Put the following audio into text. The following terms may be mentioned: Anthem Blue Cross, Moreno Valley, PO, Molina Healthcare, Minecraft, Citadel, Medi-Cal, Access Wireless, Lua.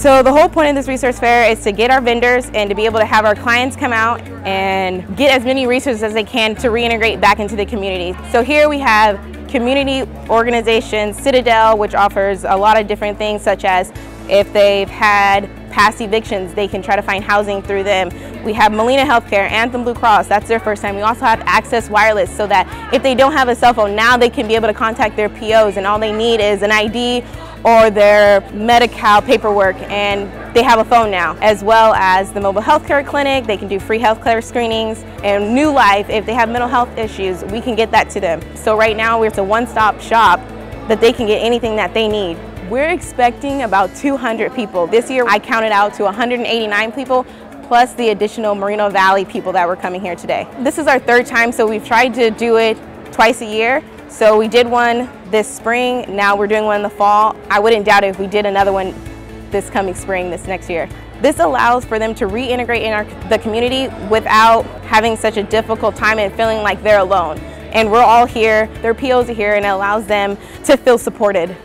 So the whole point of this resource fair is to get our vendors and to be able to have our clients come out and get as many resources as they can to reintegrate back into the community. So here we have community organizations, Citadel, which offers a lot of different things, such as if they've had past evictions, they can try to find housing through them. We have Molina Healthcare, Anthem Blue Cross, that's their first time. We also have Access Wireless, so that if they don't have a cell phone, now they can be able to contact their POs, and all they need is an ID or their Medi-Cal paperwork, and they have a phone now. As well as the mobile healthcare clinic, they can do free healthcare screenings, and New Life, if they have mental health issues, we can get that to them. So right now, it's a one-stop shop that they can get anything that they need. We're expecting about 200 people. This year, I counted out to 189 people, plus the additional Moreno Valley people that were coming here today. This is our third time, so we've tried to do it twice a year. So we did one this spring, now we're doing one in the fall. I wouldn't doubt it if we did another one this coming spring, this next year. This allows for them to reintegrate in the community without having such a difficult time and feeling like they're alone. And we're all here, their POs are here, and it allows them to feel supported.